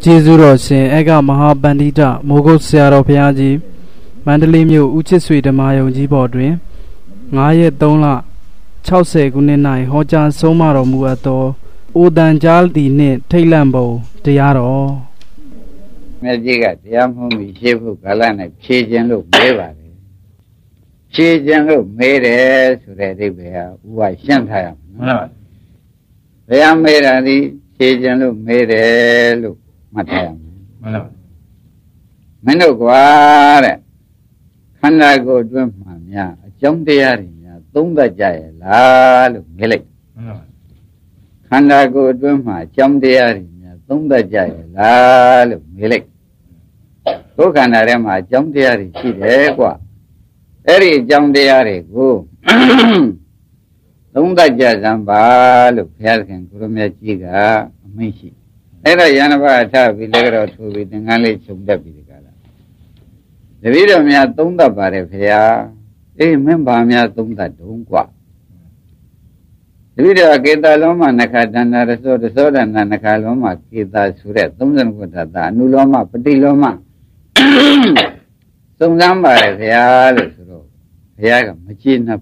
Jizuroshin Ega Mahabandita Mogul Siaro Piaji Mandalimio Uchisui de Mayo Jibodri Maye Donla Chause Guninai Hojan Somaro Muato Udan Jaldi Ne Tailambo Diaro Magiga Yamumi Shifu Kalana Chijan Lu Beva Chijan Lu made it so that they were Ua Shantayam. They are made at the Chijan Lu made it look. Mặt thèm mấy đồ quá đấy khăn ra cô đuôi mà nhà chống tia thì nhà tung ta chạy lá lục nghĩa lịch khăn ra cô đuôi mà chống tia thì nhà tung ta chạy lá lục nghĩa lịch cố khăn ra em mà chống tia thì chỉ thế quá thế thì chống tia thì cô tung ta chạy làm ba lục nghĩa khen cô làm gì cả mấy chị thế là nhà nó phải tháo bị lệch rồi thu bị tiếng anh lên chụp đẹp bị cả rồi vì đó nhà tung ta phải phải à cái mình bà nhà tung ta đúng quá vì đó cái ta lắm mà nãy khai đàn là số đàn là nãy khai lắm mà cái ta sửa tung dân của ta ta nu lắm mà bứt đi lắm mà tung lắm mà phải à rồi phải à cái mà chín là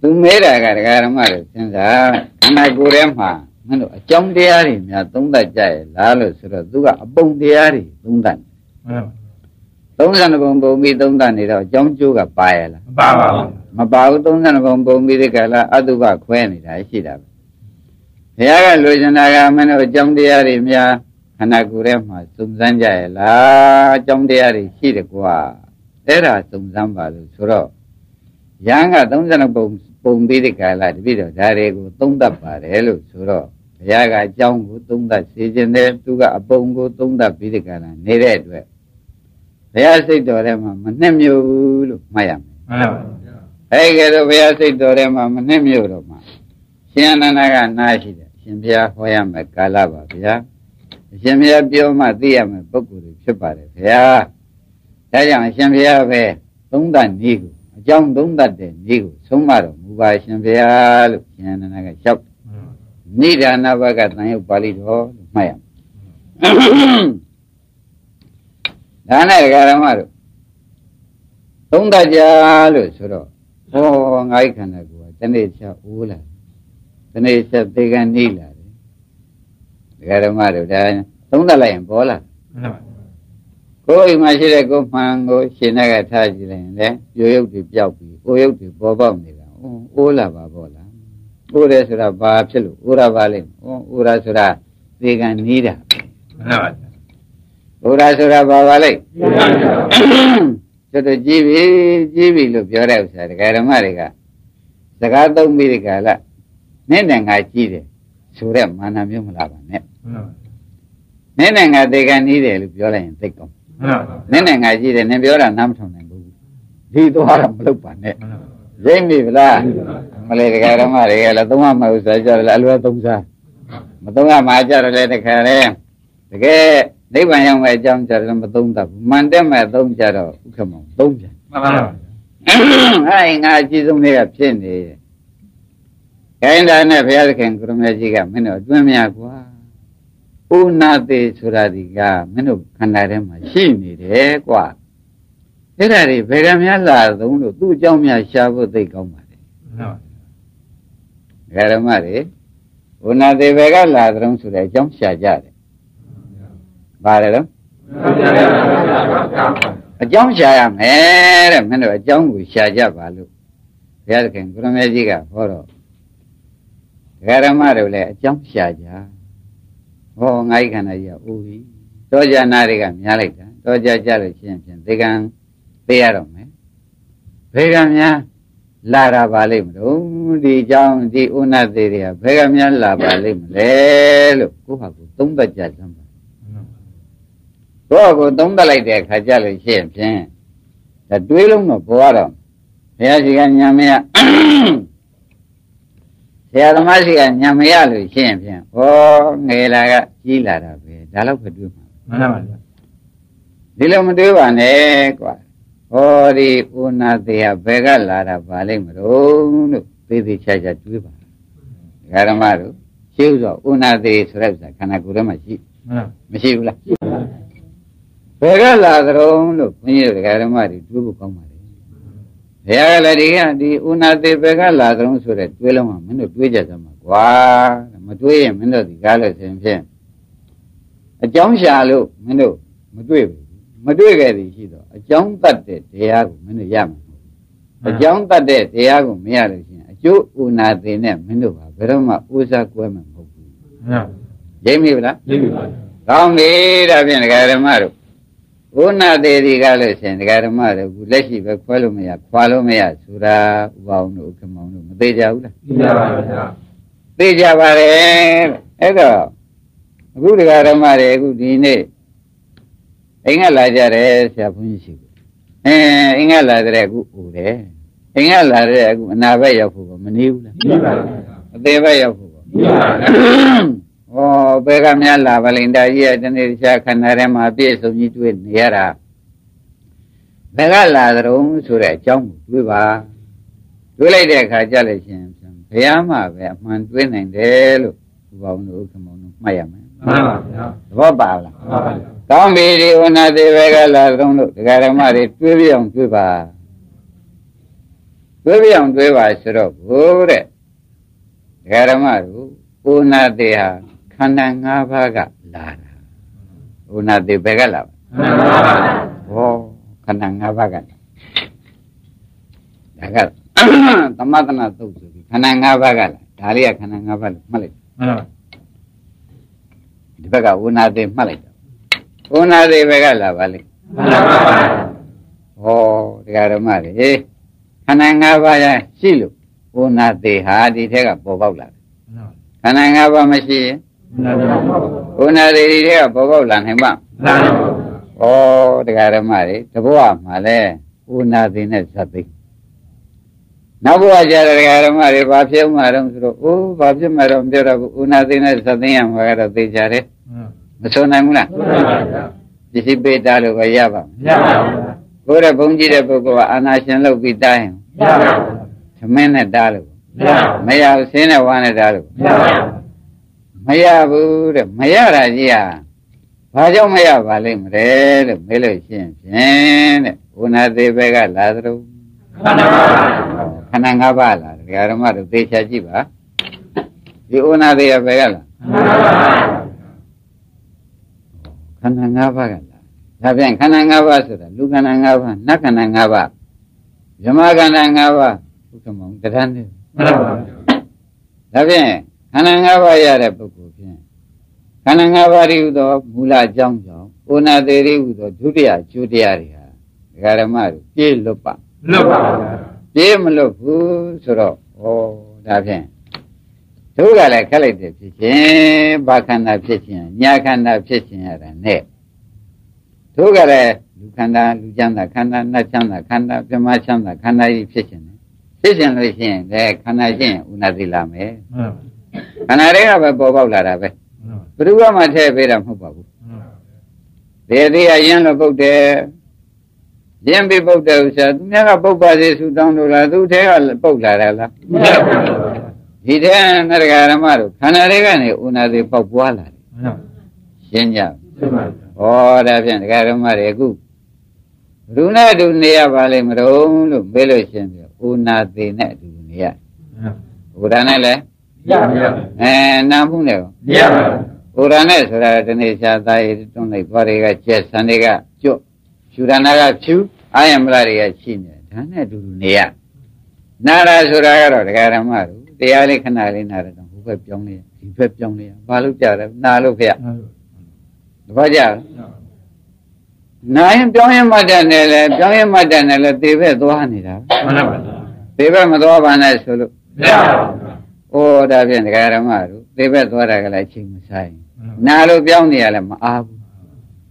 tung mấy là cái đó mà rồi xem ra nãy cô em mà nó nói trong địa thì nhà tung đại chạy lá lửa sửa tu cả bông địa thì tung đàn tung ra nó bông bông mi tung đàn thì rồi trong chu cả bài là mà bao tung ra nó bông bông mi thì cả là ở tu cả khỏe này đấy chỉ là thế cái lối chân này mình nói trong địa thì nhà anh cô em mà tung ra chạy lá trong địa thì chỉ được qua thế là tung ra vào sửa giang cả tung ra nó bông bông mi thì cả là bây giờ ra đây cũng tung đập vào đấy luôn sửa ya ga chong gu tung da si jin de tu ga apong gu tung da bi de ka na ne de twet baya sait taw de ma mnet myo lu mat ya ma ai ke do baya sait taw de ma mnet myo do ma shin anana ga na chi de shin baya ho ya ma kala ba baya shin baya pyo ma ti ya ma pakkhu de phit ba de baya da jang shin baya be tung da ni gu a chong tung da de ni gu song ma do mu ba shin baya lu shin anana ga chok ni ra na ba ka tan yo pali do ma ya da na ga ra ma ro tung da ja lo so ro ho ngai khan na ko ta ne cha o la ta ne cha te kan ni la de ga ra ma ro da tung da lai bo la ko i ma shi de ko man ko shin na ga tha ji lai de yo yuk ti pyauk pi o yuk ti bo pauk ni la o la ba bo la ura đấy sura ba áp chelu ura vale ura sura vegan nira ura sura ba vale cho tôi chỉ vì lúc giờ đấy sao cái đó mà đấy cả tất cả đâu mình đấy cả là nên là ngay chỉ đấy sura mà nam yêu mula bạn nè nên là ngay vegan nira lúc giờ này thích không nên là ngay chỉ đấy nên giờ là nam thằng này cũng đi đâu ra một lúc bạn nè dễ bị là mà lấy cái đó mà để là tông mà sợ cho là luôn tông ra mà tông mà cho lên được cái này cái đấy bạn em về trong chờ là mà tông tập mang đến mà tông chờ rồi không mà tông ai ngài chỉ dùng để gặp chuyện thì cái đó này phải là cái của mình chỉ gặp mình ở chỗ mình qua una thì sura đi cả mình ở khán đài mà xin đi đấy qua thế là thì về cái nhà là đúng rồi tu trong nhà sao vô tay công mà cái đó mà đấy, hôm nay thì về cái là trong sửa trong sạch ra đấy, bà đấy lắm, trong sạch à mẹ đấy, mình nói trong buổi sạch ra bà luôn, cái đó khen cũng mấy gì cả, phải không? Cái đó mà rồi là trong sạch ra, ô ngay cái này giờ ui, tôi giờ nãy cái nhà này đó, tôi giờ giờ rồi xem thế cái bây giờ mà, về cái nhà là ra bà lên đúng đi trong đi una đi đi phải không nhá là bà lên lẹ lúc cũng học tung ta chạy xong rồi cô tung ta lại để khai ra lại xem xem là đuôi lông nó bỏ rồi thế thì cái nhà mẹ thế là mà cái nhà mẹ lại xem xem ô nghe là chỉ là ra về đã lâu phải đuôi mà đi lâu mà đuôi bà này quá Ori una dia vega lara vale maro no pedi chaja tuba garamaru Siêu rồi, unadiri srevza, kanagura machi. Machi ula. Pega ladrón, lo puñe de cara mari, tuvo con mari. Pega la diga, di unadiri pega ladrón sobre el tuelo más, menos tuya, sama, guá, sama tuya, menos de galo, sem, sem. A chong shalo, menos, matuye, matuye que dicido, a chong tate, te hago, menos llama. A chong tate, te hago, me hago, chú una thế này mình đâu vào, cái đó mà uza của mình không. Dễ mi vậy? Không đi ra bên cái đó mà rồi, una thế thì cái đó xem cái đó mà rồi, lấy gì về khoa lô mày à, sura vào nó cầm vào nó, mà tây giáo đó. Tây giáo vào đấy, cái đó, cứ cái đó mà rồi, cứ đi này, anh ấy lại ra đấy, sẽ phun xịt, anh ấy lại ra cứ u đấy. Anh ấy là cái nào vậy giờ phụ mình yêu là, thế vậy giờ phụ. Ô, bây giờ mình là vào lên đây giờ cho nên sẽ khăn này mà biết số nhiêu tiền nhà ra. Bây giờ là rồi sửa chồng với bà, tôi lấy để khai trả lại xem xem. Thế mà về mình tôi này để luôn vào nụ cái món mày à mày. Vợ bà là, tao biết đi hôm nay bây giờ là rồi nụ cái này mà để tôi biết ông tôi bà. Tôi biết ông tôi vào sửa bố đấy, cái đó mà rồi, una thế à, khăn ăn ngà ba gà là, una thế bé gà là, ô, khăn ăn ngà ba gà, đã gà, tao mà tao nói tôi khăn ăn ngà ba gà là, đại lý khăn ăn ngà ba là, mày, đi bé gà una thế mày, una thế bé gà là vali, ô, cái đó mà rồi. Khả năng ngã ba là xí lục, una thế hà đi thế cả bố bao lần. Khả năng ngã ba mà xí, una thế đi thế cả bố bao lần hay bao? Ô, thế cả làm mà đấy, thế bố à mà đấy, una thế này sao vậy? Nào bố à giờ thế cả làm mà đấy, bác sĩ ông mà làm rồi, ô bác sĩ mà làm rồi, una thế này sao thế em mà cái thế giờ đấy, mà số này mua nè, chỉ biết bây giờ là cái gì vậy? Cô ra bông gì đấy bố cô anh ấy xin lỗi vì ta em, thằng mình là ta luôn, mày ở xin là quan là ta luôn, mày ở bố rồi mày ở ra gì à, phải cho mày ở vào liền rồi, mày lấy xin, una thế bây giờ là rồi, khả năng ngã ba là, cái đó mà được thế sao chứ bà, thì una thế bây giờ là, khả năng ngã ba là. Tapi kanan ngapa sudah, lu kanan ngapa, nak kanan ngapa, jemaah kanan ngapa, bukan mau terhenti. Tapi kanan ngapa ya reputasi, kanan ngapa itu mula jam, una diri itu judia dia, gara maru, dia lupa, dia melupu suruh, oh tapi, tu kalau kalau itu sih, bahkan apa sih, nyakan apa sih ada ne. Thu cái này, lu khanda, na khanda, bema khanda gì phết chân rồi xin, để khanda xin, una gì làm ấy, khanda đấy là bảo bảo là ra vậy, bữa qua mà thế bây giờ không bảo, để đi ai ăn là bảo thế, riêng bị bảo thế sao, nhà các bảo bà thế suốt đêm rồi, tu thế là bảo là ra là, thì thế nó cái làm mà rồi, khanda đấy cái này una gì bảo qua là, xin chào. Ô, đã biết cái đó mà đấy cũng, runa dunia vào lên mà rồi, luôn bê lối xem được, una thế này dunia, ura này là, nam cũng được, ura này sửa ra cho nên cha ta ấy trong này qua đây cái chết sang đây cái chỗ, sửa ra cái chỗ, ai em ra đây cái chi này, thế này dunia, na ra sửa ra rồi cái đó mà rồi, thế ai lấy khăn ai na ra trong hộp chồng này, ba lúc chờ đấy, na lúc kia. Bây giờ, nãy em cho em mà đền này là TV doa này đó, TV mà doa ban này solo, ô đã biết cái làm mà rồi, TV doa ra cái là chim sai, nãy lúc béo này là mà áp,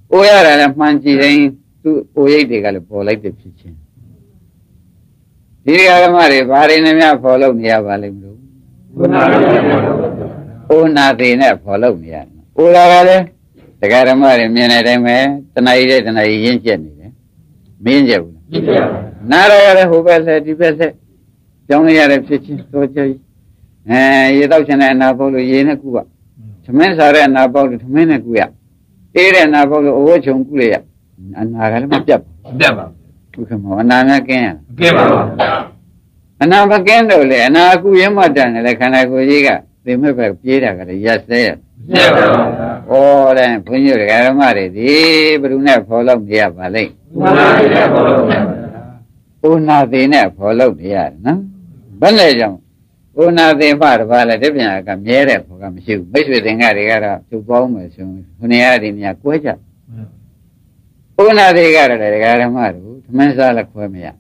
ôi ra là mang chi đấy, tu ôi đi cái là bỏ lại được chứ, đi cái làm mà rồi, bà này mình à follow nha bà này mình luôn, ô na thì này follow nha, ô ra cái cái đó mà mình này đây mà, tận này yên chân này, miên giờ, na ra cái hộp bê sẽ đi bê sẽ, trong này là phải chỉ, tôi chơi, vậy tao cho nên là bao nhiêu yên nó cua, cho nên sao ra là bao nhiêu cho nên nó cua, thế ra là bao nhiêu ô chồng cua vậy, anh nào cái mất chấp, tôi không muốn anh nào cái đâu lẽ, anh nào cua em mà chẳng lẽ cái này cua gì cả, thì mới phải chia ra cái gì vậy, ô đây phụ nữ cái mà để đi, bữa nay phải làm gì vậy đấy, ô na thì nè phải làm gì à, nó, vấn đề gì? Ô na thì vào vào là tiếp nhà cầm nhẹ đấy, cầm siêu, mấy chuyện thế này thì cái đó chụp bóng mà xuống, hôm nay thì nhà quấy chứ, ô na thì cái đó là cái đó mà đủ, thằng em sao là quấy mày à,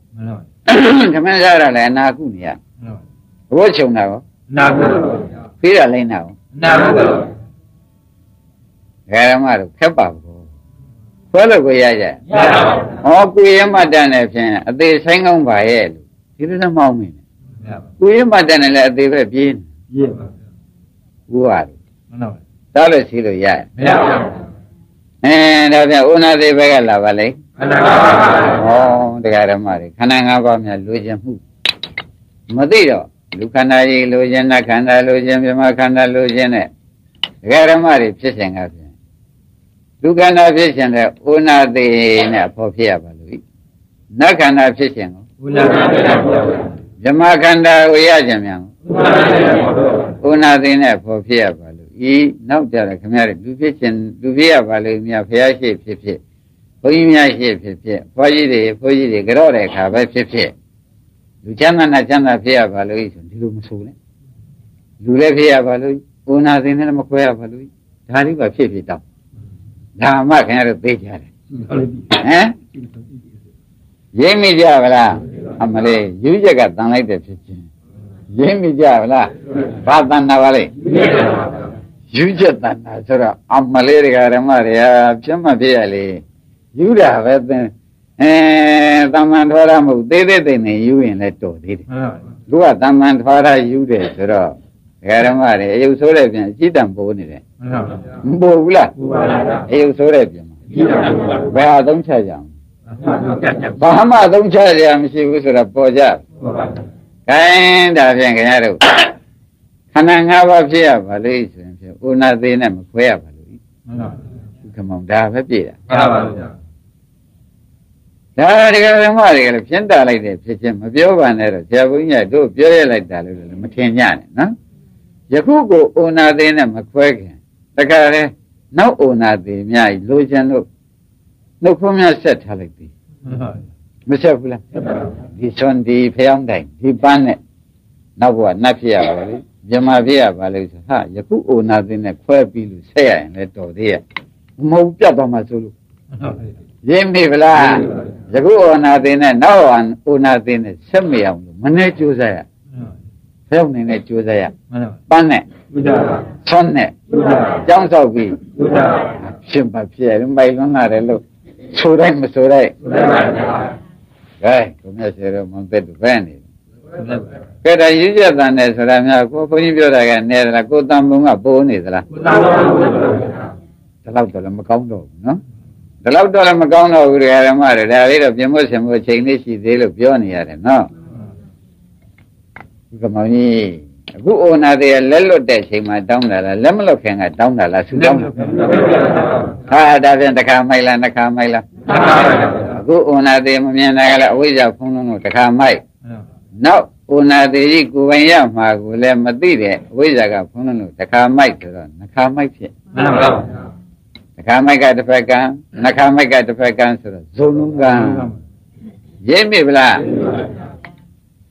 thằng em sao là na cũ nhỉ, vô chồng nào, na cũ, phi là lên nào, na cũ, cái đó mà đủ, khép bảo, phải là quấy ai chứ, họ quấy em mà đang làm chuyện, thì sinh ông bà ấy, thì nó mau mình. Quý mà thế này là đi về biên, qua rồi, đó là xí rồi vậy. Đó là ôn đi về cái là vậy. Thì cái đó mà đi, khả năng ăn vào nhà lối dân hú, mất đi rồi. Lúc khả năng đi lối dân là khả năng lối dân, nhưng mà khả năng lối dân này, cái đó mà đi biết xem cái gì. Lúc khả năng biết xem là ôn đi nè, phô phia vào lối, nó khả năng biết xem không? Jama khanda uya jamyang. Una dine pho phia balu. I nau cha la khmyare du phie chin du phia balu mya phia shi phie phie. Boi mya shi phie phie. Pho ji de garo de kha ba phie phie. Du chana na phia balu i sun dilu musu ne. Du le phia balu una dine ma khoya balu. Dhari ba phie phie ta. Dha ma khmyare de ja le. Hein? Ye mi ja bala. Amale, dữ dội cả tăng lại để chết chứ, dễ mi già là ba tăng nào vậy, dữ dội tăng nào chứ rồi, amale cái cái mà rồi, chứ mà bây giờ này, dữ ra vậy thì, tam anh thua ra một tê này dữ vậy là tổ đi, lúc đó tam anh thua ra dữ đấy chứ rồi, cái mà rồi, yêu số đẹp chứ, chỉ đam bồ này đấy, bồ là, yêu số đẹp chứ, bây giờ đông chơi chứ. Bà mà đông chơi thì em siêu sửa đập bao giờ cái đạp xe cái nhà đâu khả năng ngã vào phía vào lưới u na tê này mà khỏe vào lưới cái mong đạp hết gì đó thì cái mà thì cái chuyện đó lại để chuyện mà biểu bản này rồi theo bối nhà tôi biểu lại đó rồi mà thiên nhà này nó giờ cô u na tê này mà khỏe cái tất cả đấy nấu u na tê nhà lối chân lối nó không nhận xét hả lực đi, mới xét phu la, đi chôn đi phải ông đánh, đi bán này, nó vua nó phi à vậy, jam à phi à vậy chứ ha, giờ cũng ôn à thì này khoe phi lu xe này tổ đi à, mau biết bao mà xulu, jam đi vậy là, giờ cũng ôn à thì này nấu ăn ôn à thì này xem gì ông, mình này chú ra, phải ông này này chú ra, bán này, chôn này, giang sao phi, xem bắp phi à, mấy con nào đấy luôn. Surai mà surai, cái cũng là sự làm một việc quen đi. Cái đó dữ dội là này surai mà cô phải biết là cái này là cô tam bông à bông này là. Tao đâu là mà con đâu, nó. Tao đâu là mà con đâu cái mà rồi đấy là bây giờ mới xem cái này chỉ để là biểu này rồi, nó. Cái mà như cô ôn à thì lấy lót để xem mà đóng là lấy mà lót khen à đóng là suy đóng. À, đã biết đã khám mai là, cô ôn à thì mình nói là ôi giờ không nó đã khám mai, nó ôn à thì gì cô bây giờ mà cô làm mất đi đấy, ôi giờ gặp không nó đã khám mai rồi, nó khám mai chứ, nó khám mai cái đó phải cam rồi, zoom cam, dễ mi bla,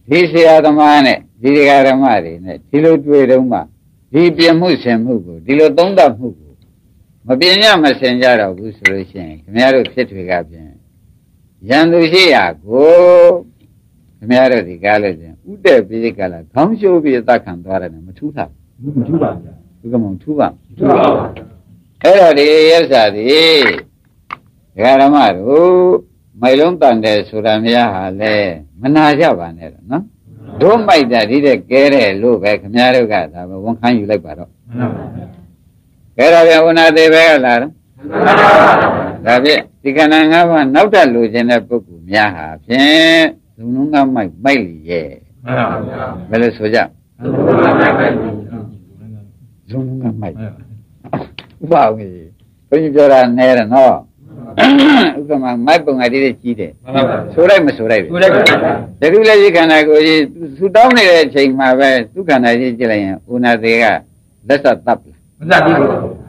đi xe đó mà này, đi cái đó mà này, đi lối về đâu mà, đi bia mua xem mua cô, đi lối đông đảo mua. Mà bây giờ mà xem ra đâu cũng rồi xem, cái nào xét về cái gì, dân đối với à cô, cái nào thì cái là gì, út để bây giờ cái là không chịu bây giờ ta khăn đóa này mà chú bà, cái mông chú bà, cái đó thì cái sao thì, cái đó mà rồi, mấy lông tàn để sửa làm gì hả lẽ, mình nói cho bạn này đó, đúng mấy giờ đi để kể để lú về cái nào cái đó, mà vong khăn yêu lại bà đó. Cái đó bây giờ ôn à thì bây giờ là đó bây giờ thì cái này ngắm mà nấu ra lúa trên này bố cụ mía hả, thế chúng nó ngắm mày mày gì vậy, bây giờ số giờ 용감하게 우아하게 그러니까 내가 너 우선 막 말고 가리래 지대 소라이 뭐 소라이 대리래 이간아 그 수다운 내 체인마 왜 두간아 지질이야 오나 내가 낯사 답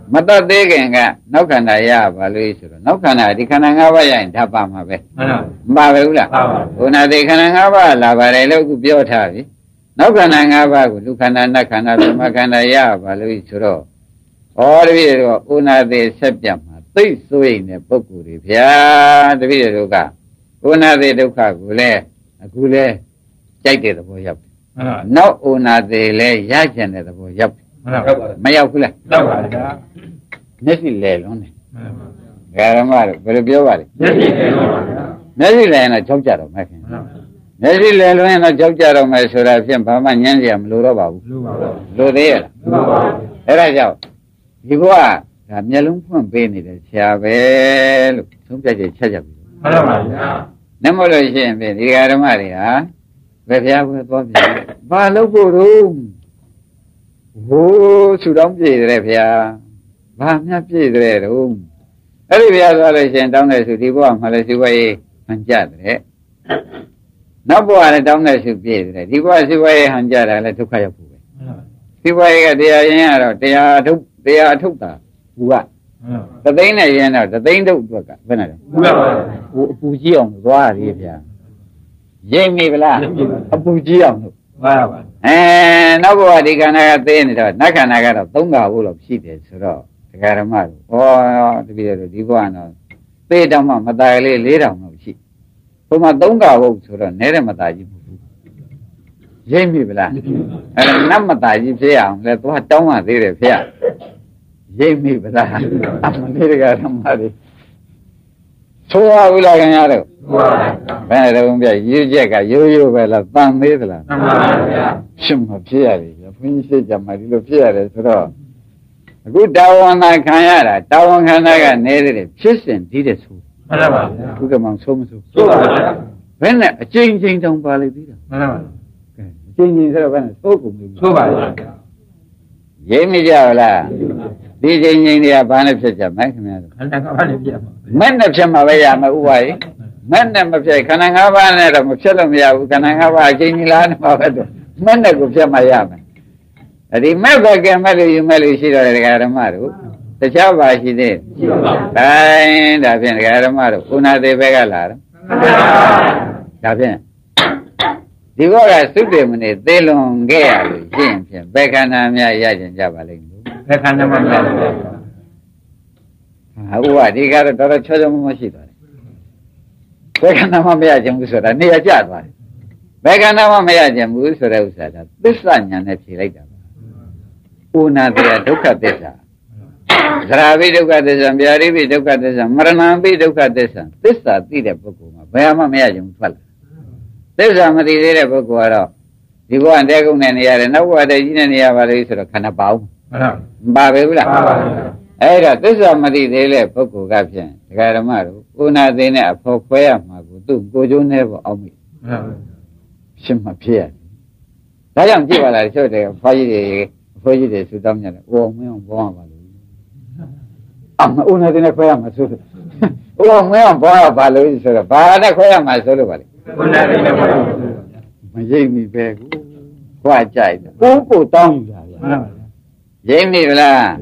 맞다 되게가 나간다 야 발이 있어 나간다 이 간아 나와 야인 답아 마베 마베 우라 오나 내 간아 나와 라바래 놓고 벼 타비 나간다 나와 두간아 나간다 마간다 야 발이 있어 어르비로 오나 내 셉냐 tây suy nè bố cụ đi phía tây bây giờ đâu cả una về đâu cả cụ lê chạy để đâu nhập nó una về lê giá chân để đâu nhập mấy ông cụ lê nết gì lê luôn này cái làm mà rồi biểu vậy nết gì lê nó chống trả rồi mấy nết gì lê luôn nó chống trả rồi mấy số ra xem bà mà nhân gì em lừa đâu bảo lừa đấy là thế là sao thì qua nhà lúng phong bê này là xe về lúc chúng ta chỉ xe chậm nếu mà rồi xe về đi ra đâu mà đi hả về phía của tôi ba lúc vô đúng vô chủ động gì rồi phía ba nháp gì rồi đúng ở đây phía đó rồi xe trong này sự đi qua mà là sự quay hành trả đấy nó qua là trong này sự gì rồi đi qua sự quay hành trả là thúc khai phục sự quay cái điều này rồi điều thúc ta Uga, cái tên này vậy nào, cái tên đâu được cả, bên này. Uga, quá đi phải. Jamie vậy là, Uga. Nó có đi cái này tên rồi, nó cái này rồi, tông gạo ulo xịt rồi, cái làm mà, bây giờ đi qua nó, bây giờ mà ta lấy đâu mà xịt, hôm mà tông gạo ulo rồi, nè mà ta gì, Jamie vậy là, năm mà ta gì phải à, là tôi trông mà đi rồi phải à. Jamie bela, aman ni dekat ramah ni. Soa ulah kan ada. Benar ada orang biar yujek, yuju bela, bang ni bela. Semua biar ni, punya sejamah itu biar ni sura. Aku tahu anak kan ada, tahu kan ada ni ni, pesen dia tu. Aku kemang somsu. Benar, cing dong balik dia. Cing sura benar, sokum. Jamie jauh lah. Đi trên những địa bàn này phải chậm mấy cái này, mấy năm xem mà bây giờ mà uầy, mấy năm mà phải khả năng hấp ăn này là một số lượng nhiều khả năng hấp ăn trên như là nó bao nhiêu, mấy năm cũng xem mà giờ mà, thì mấy cái mấy cái gì đó là cái làm mà rồi, thì sao vậy chứ đi, đây là cái làm mà rồi, una thì phải cái là, là cái, đi vào cái súp để mình để luôn cái à, riêng riêng, bây giờ này mình giờ chúng ta vào liền. Thế khăn cho mình làm được. Ủa, đi ra rồi đó là cho mình mất gì rồi. Thế khăn cho mình bây giờ chúng tôi sửa ra, nè chết rồi. Thế khăn cho mình bây giờ chúng tôi sửa ra u sửa ra, tức là nhà này chỉ lấy được. Una thì là đâu cả thế sao? Ra bị đâu cả thế sao? Biari bị đâu cả thế sao? Marana bị đâu cả thế sao? Tức là đi ra bốc mà, bây giờ mà bây giờ chúng phải. Tức là mà đi ra bốc qua đó, đi qua anh đây cũng nên nhà này, nó qua đây chỉ nên nhà vào đây sửa ra khăn bao. Ba bé bự là, ấy là tức là mà đi thế này, bố cụ gặp chuyện, cái làm mà rồi, cô na thế này, bố khỏe mà cô tu, cô chôn hết vào ông ấy, xem mà phe, đã làm gì vậy là cho để phải gì để suy tâm nhà này, ông mấy ông bỏ vào rồi, ông na thế này khỏe mà suy, ông mấy ông bỏ vào rồi suy rồi, bà này khỏe mà suy rồi vậy, ông na thế này khỏe, mà gì mình về, quá chạy, cũng cụ tông rồi. Jamie bela,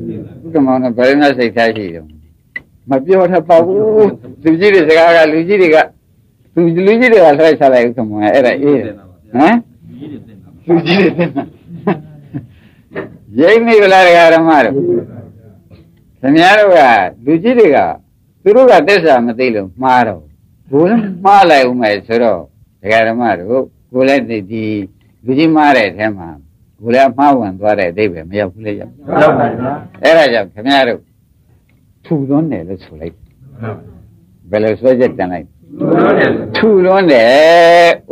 kemana pernah sekitar sini. Macam mana pagu, luji deka, saya salah itu semua. Luji deka. Jamie bela deka ramai. Semua orang luji deka, turut ada sama tilu, maru. Bukan malai umai soro, deka ramai. Bukan di luji marai semua. Gula mawan dua ray deh, macam gula jam. Era jam, kami ada tulon ni le sulai. Bela sulai jangan lagi. Tulon ni,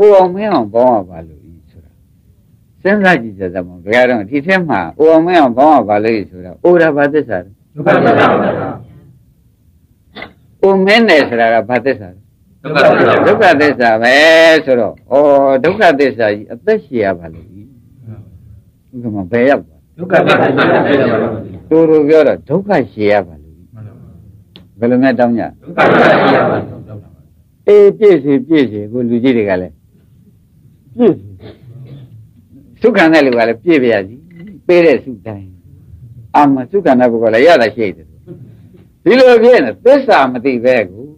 orang yang bawa balu isura. Semua jenis zaman bergerak. Di semua orang yang bawa balu isura, orang batisar. Orang mana isura batisar? Duka desa, macam sura. Oh, duka desa, apa siapa balu? 그만 배야. 도로 겨라 독가 시야 봐. 별로네 당냐. 에 삐지 그 루지리가 래. 수간에 리가 래 삐벼야지. 빼래 수간. 아마 수간아 보고라 야다 시에들. 빌로 비에나 뺏아 마티 배고.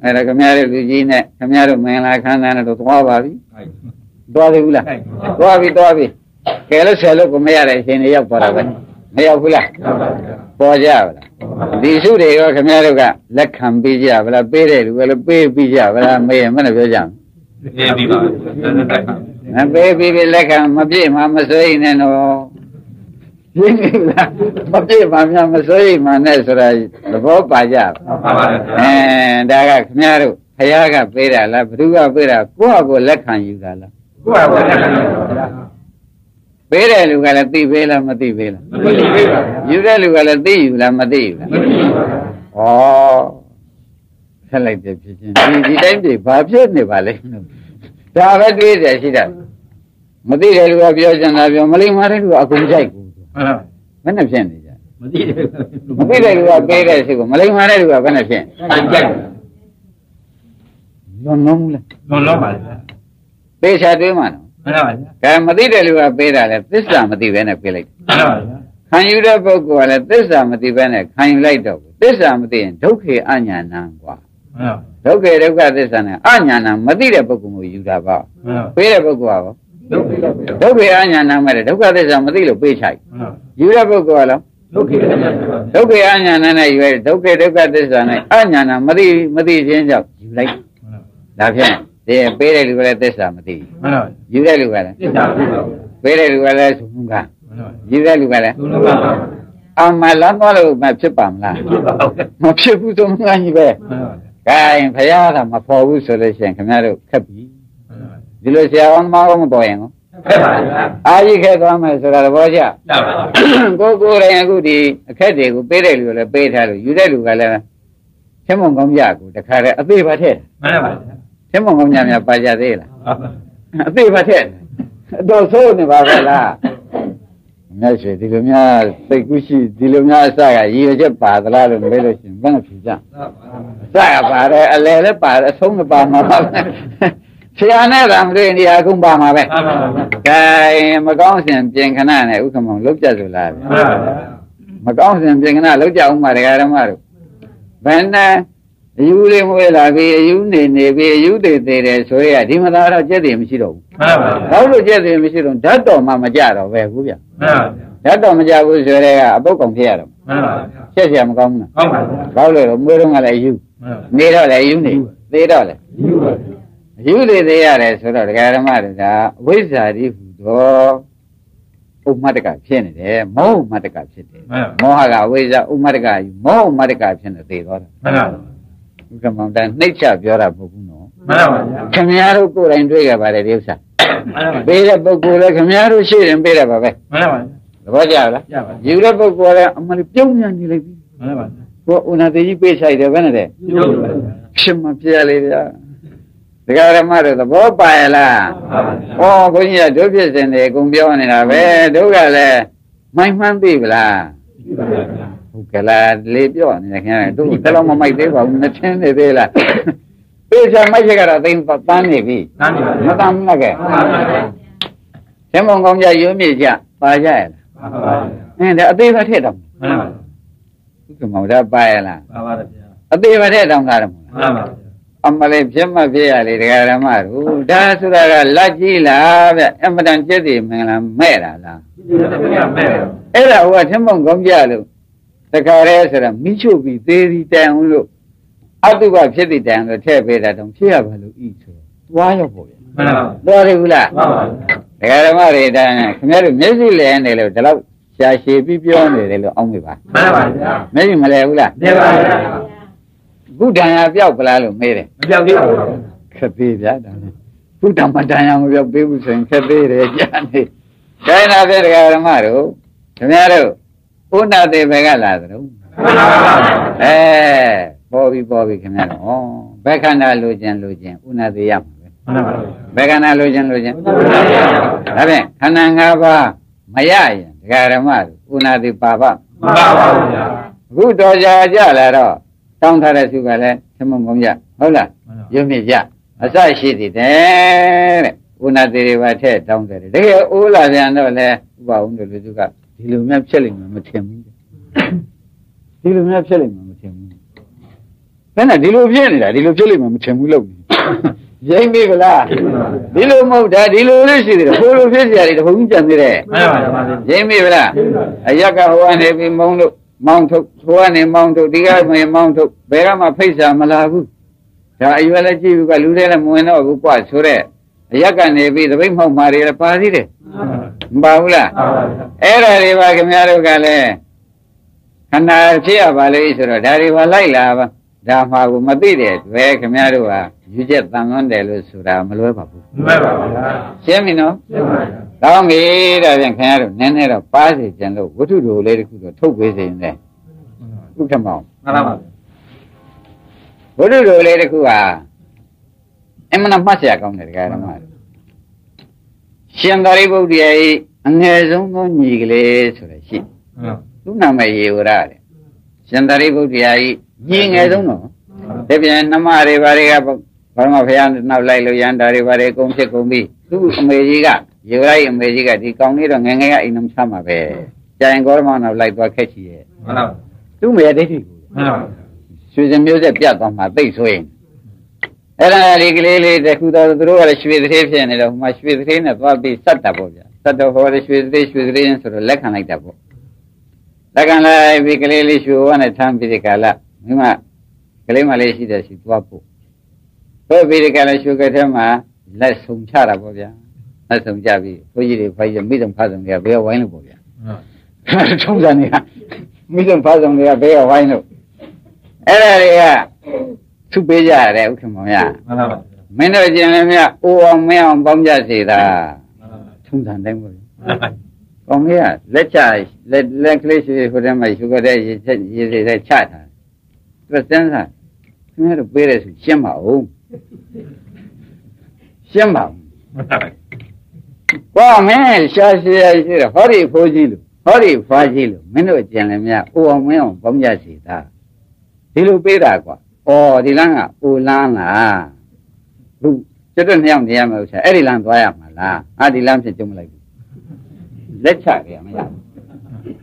Era cái mẹ rồi gì nè, cái mẹ rồi mẹ lại khăn này nó toa vào đi, toa đi gula, toa đi, cái lúc xe lúc của mẹ này thì này học vào đây, này học gula, bỏ ra vào, đi xuống đây rồi cái mẹ rồi cả, lắc ham bị ra vào, bê đây rồi bê ra vào, mẹ mình bây giờ, bê lắc ham, mà bê mà soi này nó, gì gula, mà bê mà soi mà này rồi, nó bỏ vào ra, đại các nhà rồi, thầy các bây giờ là bữa qua lắc hàng gì cả là, bây giờ lúc là tí bây là mất tí bây là, như thế lúc là tí là mất tí là, thế là cái chuyện gì đến thì phải biết như vậy, ta phải biết là gì đó, mất tí là lúc bây giờ chúng ta bây giờ mới mà đến lúc cũng chạy cũng, vẫn làm chuyện gì. Mesti dah luar biasa sih, Malaysia mana luar benar sih. Non lom lah. Biasa tu mana? Kalau mesti dah luar biasa lah, teruslah mesti benar pelak. Kayu dah bawa lah, teruslah mesti benar. Kayu lain dah, teruslah mesti dukhe anya nangwa. Dukhe dukar teruslah anya nang mesti dah bawa mui dah bawa. Pelak bawa. Dukhe anya nang mana dukar teruslah mesti lo biasa. Jura bawa lah. Dukhe anya nana iwe, dukhe dukar desa nai, anya nana mati jenjau, julai, dapatnya, dia beri luar desa mati, julai luar sungguhan, amalan walau macam apa sungguhan iwe, kain payah lah macam apa solusi, kena tu kapi, jilus siawan makan doang. Aji ke kau masih surat baca. Kau orang aku di kerja aku perelu le perelu, jurelu kalau semua kamu jago, tak ada apa yang baca. Semua kamu jangan baca deh lah. Apa yang baca? Dosa ni baca lah. Macam di luar terkusi di luar saya, ia je padahal belum simpan pisang. Saya pada lele pada sungguh pada. Siapa làm cái gì cũng ba mà vậy, cái mà con xem trên cái này cũng không lúc chơi rồi lại, mà con xem trên cái này lúc chơi ông mà cái đó mà được, bên này yêu đi mua là vì yêu nền vì yêu để rồi à thì mà ta đâu chơi thì mình xí đâu, đâu được chơi thì mình xí đâu, chết đâu mà già đâu về cũng vậy, chết đâu mà già cũng rồi à bố còn thiệt đâu, chết gì mà con nè, bao rồi mua đâu mà lại yêu, đi đâu lại yêu nè, đi đâu lại Hiu le dia le surat kerja macam mana? Wujudari itu umat kapsen deh, mau umat kapsen deh. Mau agak wujud umat kayu, mau umat kapsen deh orang. Bukan macam nature biara bukuno. Kami ada ukuran dua kepada dia sah. Bela bukulah kami ada usiran bela bapak. Lepas jauh lah. Jauh bukulah amal jauh ni ni lagi. Kau unat ini pesa itu mana deh? Semua pesa le. Sekarang macam tu, boleh lah. Oh, kau ni ada dua belas ni, kau biar ni lah. Dua le, main tiba. Bukan lah, lebih orang ni kan. Tu kalau mama itu bawa macam ni dia lah. Besar macam kerana timpat tani bi, macam mana ke? Semua orang jadi media, pajak. Ni ada apa macam tu? Tu mahu dah pajak lah. Apa macam tu? Amalib semua biar dikira malu. Dah sudah lagi lah. Yang macam jadi mengelam merah lah. Era awak semua gomjal tu. Sekarang sudah micu bideri tayang lu. Aduh apa jadi tayang tu? Cepat dah dong siapa lu itu? Wajah boleh. Boleh pula. Dikira malu dah. Kemarin mesti leh ni leh. Kalau saya sepi pion ni leh orang iba. Mesti malah pula. Budaya biar pelalu mere. Kebiri ada. Budaya budaya biar berusaha kebiri jadi. Kena bergerak maru. Maru. Una deh begalah tu. Bobby kena. Oh, begana lujan. Una deh yang. Begana lujan. Abang, kanan apa? Maya, Garamar, Unadi Papa. Who does Yajala? Don't tell us you got it. Samuya, hola, you meet ya. As I see it, Unadi Vate, down there. Ula, they are not there. Wow, the Luka. He will not sell him with him. He will not sell him with him. Then I delusion, I delusion with him. Jamie Villa, Dilo Moda, Dilo Lucy, the whole of Israel, whom Jamie Villa, Ayaka, who and every mount of one and mount of Diga, mount of Berama Pesa, Malavu. The Ayuela, Ludela Muena, Upa, Sure, Ayaka, and every the Wim of Maria Padre, Baula, Era Riva Gamero Gale, Canarcia Valley, Dariva Laila, Dama Mabide, where Gamero. You just bang on the loose around Babu. Semino, down here, I think, Nan of passage and what to do later could talk with in there. Look them out. What do you later who are? Emma Masia come to the Garamar. Shandaribo de Angazongo Nigles or a sheep. Luna may you are. Shandaribo de Ying, I don't know. Debian Namari Varia. Farmafyan nào lại lo yan dari vare công sẽ công bi, tu America, giờ đây America thì công đi rồi nghe nghe anh nông sản mà về, cha anh có mà nào lại qua khách gì, tu mẹ đấy thì, suy dân miêu sẽ biết còn mà tây xuôi, thế là đi cái này để chúng ta đối với suy thế thế này đâu, mà suy thế này toàn bị sát đập rồi, sát đập vào suy thế nên rồi lách hàng này đập, đó cái là vì cái này suy vào này tham bị cái là, nhưng mà cái mà lấy gì để suy vào bộ. Bởi vì cái này suy cái thế mà lại sùng cha là bao giờ, lại sùng cha vì tôi gì phải dùng mấy đồng pha dùng để bây giờ vay nó bao giờ, không ra nữa, mấy đồng pha dùng để bây giờ vay nó, ở đây à, chú bây giờ ở đây không bao giờ, mấy nơi trên này à, uống mấy ông bông giờ gì đó, không thành đấy rồi, còn cái à, lấy cha, lấy cái gì của em mà suy cái đấy gì đấy cha thà, tôi xem thà, mấy đồ bây giờ xem màu. Xem bảo qua mẹ xa xa xa hori phá dì lù mấy nội chàng là mẹ ua mấy ông bóng giá xì ta thì lù bê ra quá ồ thì lăng à ồ lăng à lù chất đơn theo thì em ưu xa ế đi lăng tòa em mà là á đi lăng sẽ chung lại lết xa kìa mẹ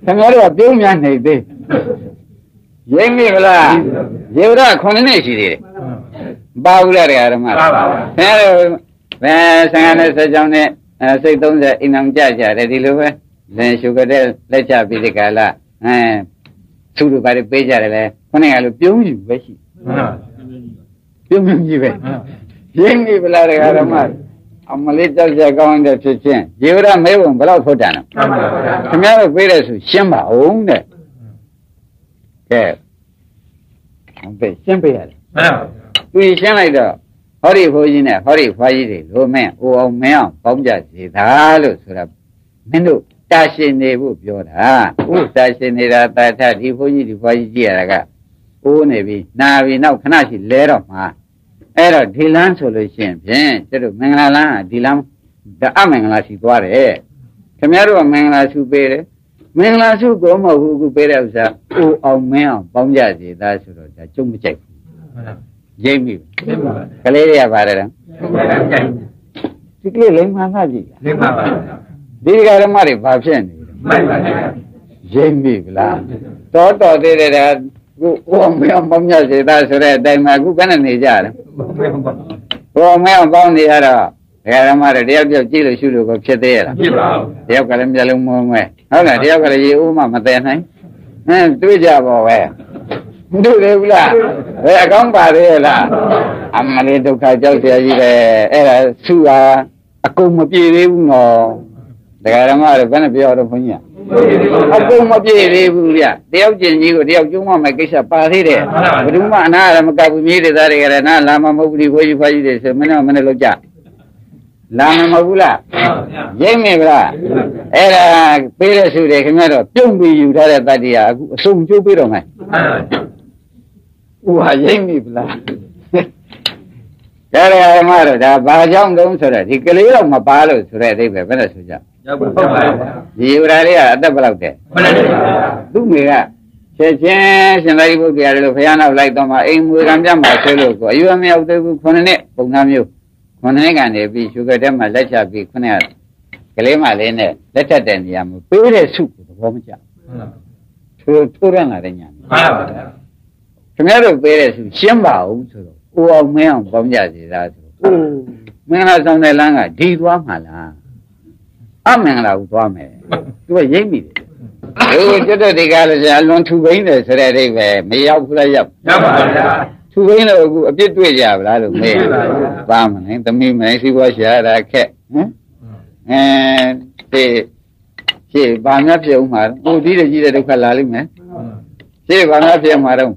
thằng ế là tiêu mẹ này đi dễ nghe là dễ ra con này xì đi Baula Ramara. Well, Sanganas, a John, and say, don't the Inam Jaja, ready lover, then sugar, let's have the gala, and two by the Bejar, when I look, you wish. You mean you wait. Young people are Ramar. A Malita are going to Chechen. You are a Melbourne, but out for Dana. Tomorrow, waiters, Shema, own it. Yes. Simple. Quy sáng này đó, hori phơi gì nè, hori phơi gì thì lúa mẹ, ô mẹ, bông giờ thì thả luôn rồi, mình đâu ta xin này vô biểu đó, ta xin này là ta ta đi phơi gì thì phơi gì à cả, ô này vì nào khán giả lẻ rồi mà, ai rồi đi làm solution, chứ rồi mình là đi làm, đã mình là gì qua đấy, cái mẹ rồi mình là siêu bê đấy, mình là siêu có mà siêu bê đấy sao, ô mẹ, bông giờ thì ta siêu rồi, ta chung chạy. Jamie, Caleria Barra. Tickly Lemanaji. Diga the Mari Babsen. Jamie, Toto did it at Gumya, that's red, then my Guganija. Oh, my bound the other. Garamara, the other Jilly should go to the Yokalam Yalum way. Oh, the Yokari Uma Matana. And do job away. Đu đu là, đây con bà đây là, anh này đâu khai cháu thì gì đây, đây là xưa à cùng một chi đi ngò, đại khái là mà được vấn đề bây giờ đâu phải nhỉ, à cùng một chi đi bây giờ, đeo chuyện gì của đeo chúng mà mấy cái sạp ba thế đấy, đúng mà na làm cái bún mì để ra đây cái na làm mà mua đi với phải gì đấy, xem mình lâu chả, làm mà mua là, dễ mệt là, đây là bây giờ xưa đấy cái này rồi, chuẩn bị gì đó là ta đi à, sung chưa biết đâu này. Ủa dễ mệt là, cái này mà rồi, bà trong đúng rồi, thì cái lý đâu mà bà rồi, rồi đây về vấn đề suy giảm, Dieu rali ada belau ke? Dua mega. Sejak sendiri buat dia lalu saya nak belai toma. Ini muda macam macam lalu. Ayu kami awal tu kau ni, bukan kami. Kau ni kan dia bisu kerja macam siapa kau ni. Kalau malah ni, lepas dia ni kami pilih suku tu macam. Turun ada ni. Semua tu pilih suku siapa orang tu. Orang macam macam ni dah tu. Mereka sampai langkah di dua malah. Am yang lalu dua malah. Dua jam ini. Tôi cho tôi đi ra là luôn thu vé này sẽ ra đây về mấy ông cũng đã dập thu vé này biết tôi già là được nghe ba mình tâm mi mình đi qua sẽ ra kẹt thì ba nhát sẽ ông mà tôi đi là gì là được phải là luôn mà thì ba nhát sẽ ông mà đâu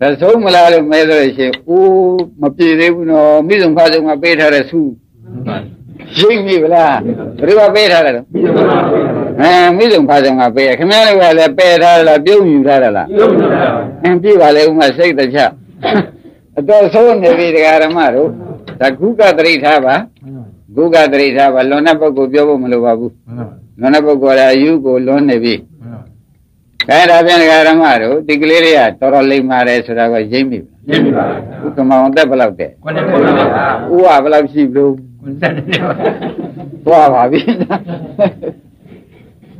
thật số mà là được mấy rồi sẽ u mà chỉ đấy nó mi dùng pha dùng mà bê ra là su Jing ni bela, berapa pera lah? Mizum pasang apa pera? Kemana bela pera lah, biung pera lah. Empi bela umat saya dah jah. Atau soun jadi dekat ramaru, tak guga teri thaba, lona pagu biawu malu babu, lona pagu ada ayu go lon nebi. Kaya rapian dekat ramaru, dikeliriya, torolli marai suraga jing ni. Ukama onda bela uke. Uwa bela si biu. Wah, babi.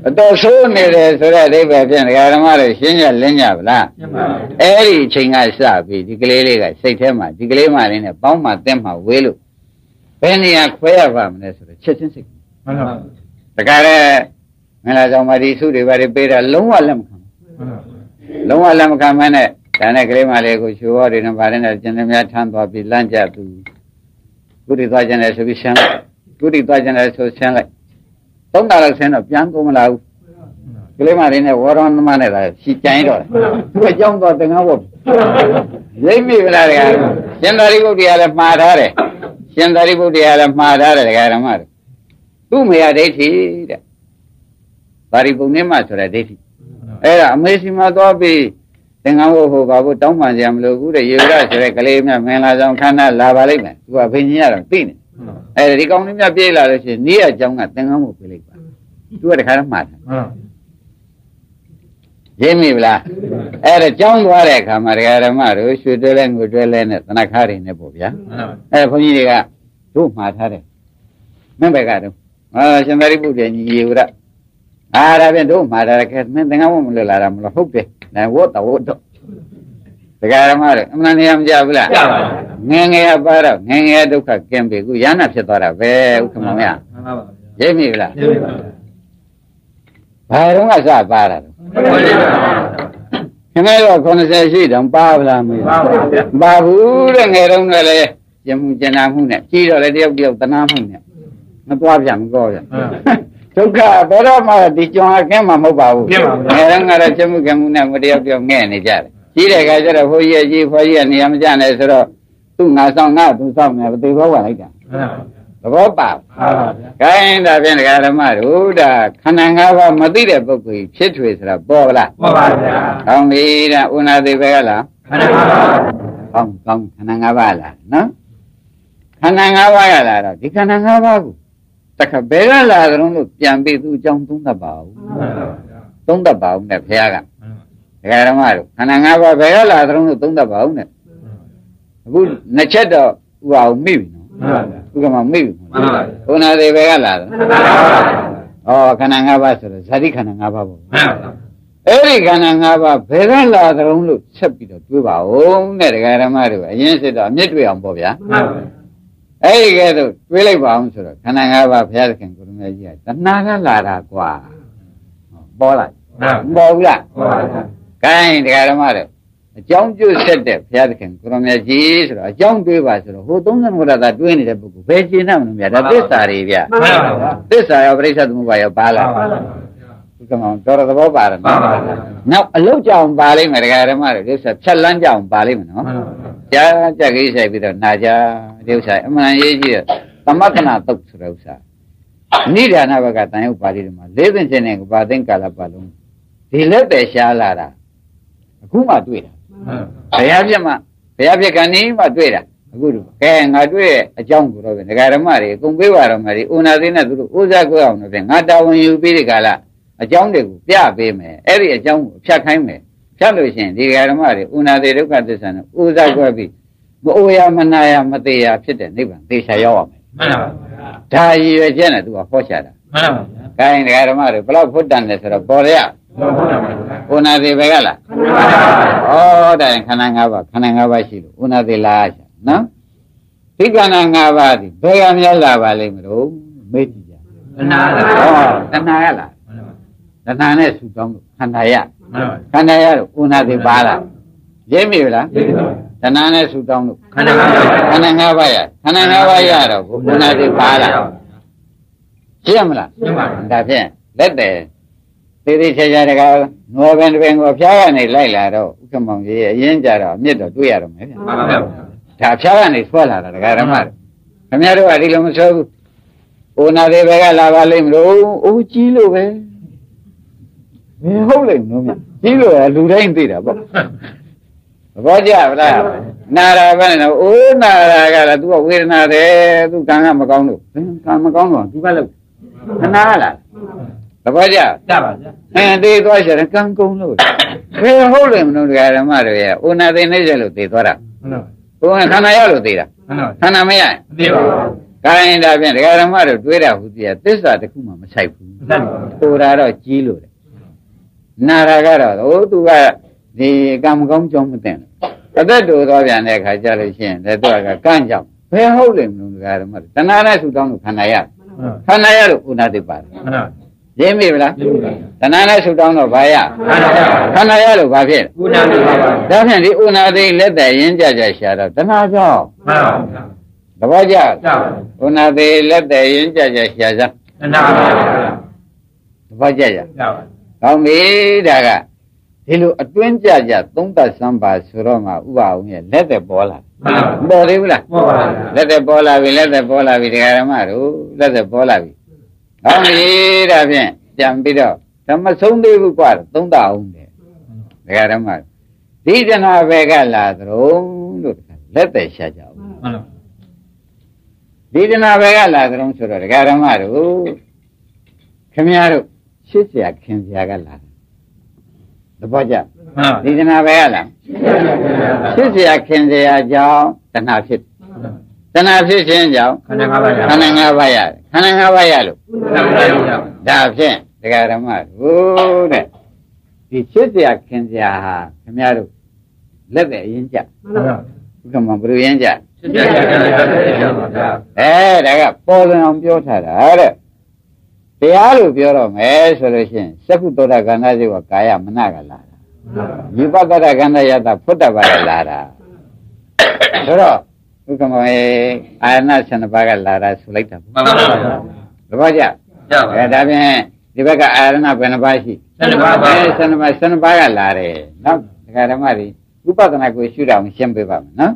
Atau soun ni deh, sudah deh bahagian. Kalau malah siapa lenyap lah. Eri cengai sahabi, dikelele gay, seitema, dikelele mana ni, bau matem ha, welu. Peni aku ya faham ni sudah, cecen sih. Sekarang, mana jauh mari suri bari bera lumalam kan. Lumalam kan mana? Karena kelele malah aku cuma di nampak ni, jenama saya tanpa bilan jatuh. Kuri tua jenis itu siang, kuri tua jenis itu siang lagi. Tahun dalam siang apa yang kau melayu? Kelemari ni orang mana dah si cair dah. Kau jom kau tengah buat. Jadi berlari. Siang hari kau dia lep marah leh. Siang hari kau dia lep marah leh kerana mar. Tu melayu desi. Hari kau ni macam mana desi? Ramesh ini tu api. Tengah aku bawa tahu macam logo deh, juga sebab kalau macam mana jom kanan labalik macam, tu apa ni ada tin. Di kaum ni macam dia lah tu, ni ada jom kat tengah aku balik. Tu ada kerana mana? Jemil lah. Jom dua lekah mereka maru, sudelan, tanah hari ni boleh. Pun ini dia tu mata deh. Macam apa tu? Macam dari buat ni juga. Ada pun tu mata dek. Macam tengah aku mula lara mula hope. Nah, wot. Sekarang mana? Mana ni am jawab lah. Ngengeh apa lah? Ngengeh tu kah? Kembe ku, yang apa setora? Weh, ukum mana? Jemil lah. Baru nggak sah parah. Kenapa kau nasi sih? Dampak lah. Bahu dengerum kali. Jemu jenamu ni. Ciri dia tanamu ni. Nampu apa jam kau je. Suka, berapa malah dijual ke mahu bau. Mereka ada cuma kamu ni muda-muda ni jar. Ciri kerja lah, fujia ni am jangan esok tu ngasong ni betul kau ni kan. Lepas bau. Kain dah pun kerja malu dah. Kanan kau mati deh pukul cecui esok bau lah. Kau ni dah unat di bawah. Kau kanan kau lah, no? Kanan kau lah, di kanan kau. Tak bela lah, orang tu yang begitu jauh tunggu bau ni pelajaran. Negara malu, kanan apa bela lah, orang tu tunggu bau ni. Bukan naceda, wow mimi, bukan mau mimi. Orang tu bela lah. Oh, kanan apa sura, sari kanan apa bau. Eri kanan apa bela lah, orang tu sepi tu bau ni negara malu. Ini sudah macam tu yang bau ya. Eh, kalau pelai baum surat, kanan apa pelajar kan kurang ajar. Tanah lara kuah, bola, bola. Kaya ini kalau mana, jom tu sedap pelajar kan kurang ajar surat, jom tu baca surat. Hukum kan mula dah dua ni dah buku, beci nama ni ada desari dia, desari operasi tu mubaya bala. Kamu orang tu bawa bala. Nah, lu jauh balik mereka kalau mana, desari celan jauh balik mana. Jangan cakap saya betul, naja dewasa. Mana ye je, tamat nak tak surasa. Ni dia nak berkata, upari rumah. Lebih senang upari kalau palung. Hilat esya lara. Kuma tuira. Payah je ma, payah je kani ma tuira. guru ke ngadwe ajang guru be negara mari kun be wa mari una de na tu uza ko aw no be ngata won yu bi de kala ajang de ku pya be me ai ri ajang ko phyat khai me phyat lo shin de negara mari una de dukha tissa no uza ko bi mo oya manaya mateya phit de nibban te sha yaw wa me man ba da yi ywe chin na tu ka pho sha da man ba kai negara mari bla phut dan ne so ro por ya una de be kala oh da khana nga ba shi una de la nó cái cái này ngà vào thì bây giờ mình là vào liền mà đủ mấy giờ cái này là sụt trong cái này là una thì ba là dễ miêu là cái này là sụt trong cái này ngà vào giờ rồi una thì ba là chứ không là đáp thế đấy để từ từ sẽ ra được cái ngồi bên bên ngồi phía này lại là đâu cái mong gì yên giờ rồi biết rồi tôi rồi mấy thả cháo này qua là cái làm ăn, hôm nay rồi đi làm sao, ôn ăn về cái là vào lên rồi, ôi chi luôn đấy, không lên luôn, chi luôn là lù đấy thì đó, bao giờ vậy, na ra vậy nào, ôn na ra cái là tụi quên na thế, tụi càng mà con luôn, tụi bao lâu, na là, bao giờ, đi tôi sẽ càng con luôn, không lên luôn cái làm ăn rồi, ôn ăn thế này rồi thì tôi ra. Cô này thằng này ở đâu đi ra? Thằng nào mới ra? Cái này đã biết cái làm ăn rồi đuổi ra hụt ra, tết ra thì cũng mà sai phun. Tôi ra đó chỉ luôn. Na ra cái đó, ô tôi cái gì cam cống trong một tiền. Cái đó đồ đó bây giờ khai trả lại tiền, để tôi cái cán chồng. Phải hậu lên luôn cái làm ăn. Thằng nào này sụt trong thằng này ở đâu đi vào? Dễ mi vậy? Thằng nào này sụt trong nó phải à? Thằng này ở đâu phải vậy? Đó là đi una đi lấy đại nhân gia gia xả đâu, thằng nào cho? Đâu vậy? Una đi lấy đại nhân gia gia xả ra. Đâu vậy vậy? Không biết đâu cả. Thì lúc tuyên gia gia chúng ta xem bà sura mà uau nghe lấy để bỏ là, bỏ đi vậy? Lấy để bỏ là vì cái làm ăn rồi, lấy để bỏ là vì. Ông đi ra vậy, chẳng biết đâu. Thằng mà sống đi vừa qua, tung tàu ông đấy. Cái làm ăn, đi cho nó về cái là rồi, lấy tiền xài cháu. Đi cho nó về cái là rồi, sửa rồi cái làm ăn rồi. Khi mà rồi, xích ra khi mà cái là, được bao giờ? Đi cho nó về cái là, xích ra khi mà cháu, thằng nào xích? Thằng nào xích xích cháu? Khăn ngà bây giờ luôn. Đáp chứ, cái làm ăn rồi đấy. Thì chết thì ác khiến gì à? Không ai đâu, lấp đầy yên chả, không mà bự yên chả. Đấy, đấy cả, bỏ lên ông biểu thà đấy. Thì ai luôn biểu rồi, mấy số rồi xin, sắp tụt ra cái này rồi cái à mình ăn cái là, như vậy cái này giờ ta phốt ra cái là, rồi, không mà ai nói chuyện cái là xử lý thằng, đúng không chứ? Cái đó vậy, đi về cái ai nói bên bãi gì? Sân ba là đấy, nó cái làm ăn đi, lúc đó nó có sưu ra xem bề bám, nó,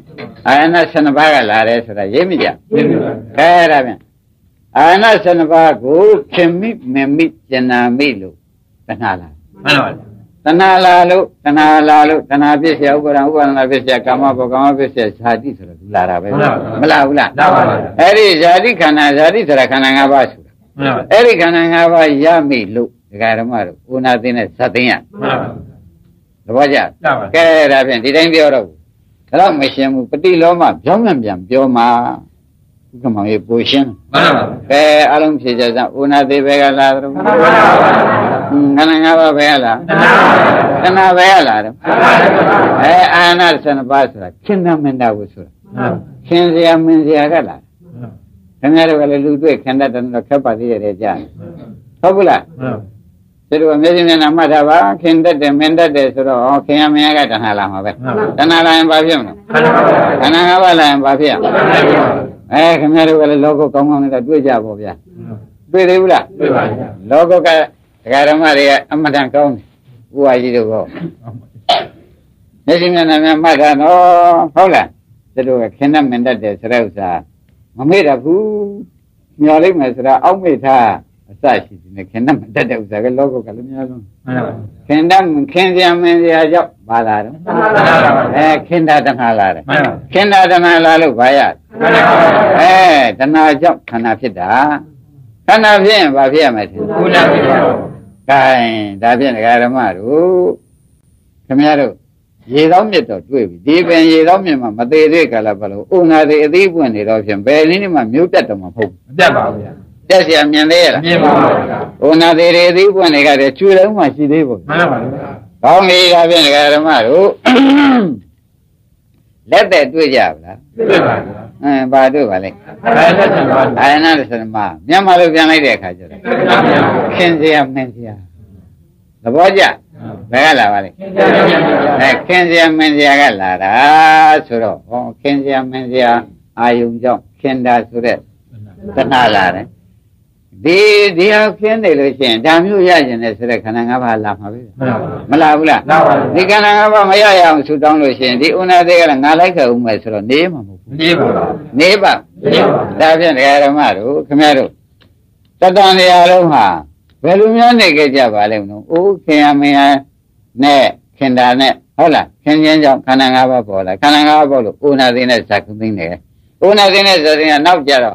ai nói sân ba là đấy, sờ ra dễ mi chưa? Cái làm ăn, ai nói sân ba có xem mi chân mi luôn, tanala lu, tanala biết xe u bờ biết xe cama biết xe shadi sờ ra, lara vậy, mala, ấy đi shadi khana ngã ba sờ, ấy đi khana ngã ba ya mi lu. Cái làm ăn, una thì này sát đi à, đúng không chứ? Cái làm ăn thì đánh đi ở đâu? Làm mấy xe mu, bít lô mà, giống mà, cái mà cái bôi xin, cái alum xe giờ una thì về cái là rồi, cái này ngã về là, cái nào về là rồi, cái anh ở trên bờ sông, khi nào mình đâu có sông, khi nào mình ra cái là, cái này là cái lũ đuôi, khi nào tận nó khép lại thì để ra, không phải. Thế rồi mấy đứa nào mà đã vào khi đó để mình đã để rồi ok em nghe cái thằng nào em bảo phiền thằng nào bảo là em bảo phiền ấy cái này rồi logo công an người ta đuổi già bỏ già đuổi đấy là logo cái làm ăn này em mà đang công uai gì đâu có mấy đứa nào em mà đã nó không là thế rồi khi nào mình đã để rồi sao mà mấy đứa phụ nhỏ đấy mà sao ông ấy tha sai thì này khen năm đã được ra cái logo cái này luôn khen năm khen gì anh em gì à cho ba là luôn khen đã đang là rồi khen đã đang là luôn vậy à đang là cho khán giả biết đã khán giả biết và biết mấy thứ cái đã biết cái đó mà rồi cái này rồi gì đó mới được rồi đi bên gì đó mới mà thấy được cái là phải luôn ông này đi buôn thì đâu xem bên này mà miêu tả đâu mà phục đấy bảo thế thì anh em đấy là, hôm nay đi đi buôn này cái chui đâu mà chỉ đi buôn, còn đi cái bên cái mà rồi, lết đấy tôi già rồi, ba đứa vậy, ai nói là mà, nhà mà lúc nào đi khai rồi, khen gì à, là bao giờ, cái là vậy, khen gì cái là ra, suro, khen gì à, ai dùng trong, khen ra sure, cái nào là đấy. Đi đi học cái này rồi chứ, đam yêu ra cho nên sẽ khả năng ngã vào làm vậy, mà làm không là, đi khả năng ngã vào mấy ai cũng sụt down rồi chứ, đi una đây là ngã lại cái mà sụt ném mà, ném, đa phần cái là mà rồi, cái này rồi, tất cả này là đâu hả, về lúc nào này cái gì vậy luôn, ô khi anh ấy nè, khi nào nè, hả là, khi nào trong khả năng ngã vào bỏ là, khả năng ngã vào luôn, una đây là sạc cũng tinh này, una đây là giờ này nấu giờ rồi.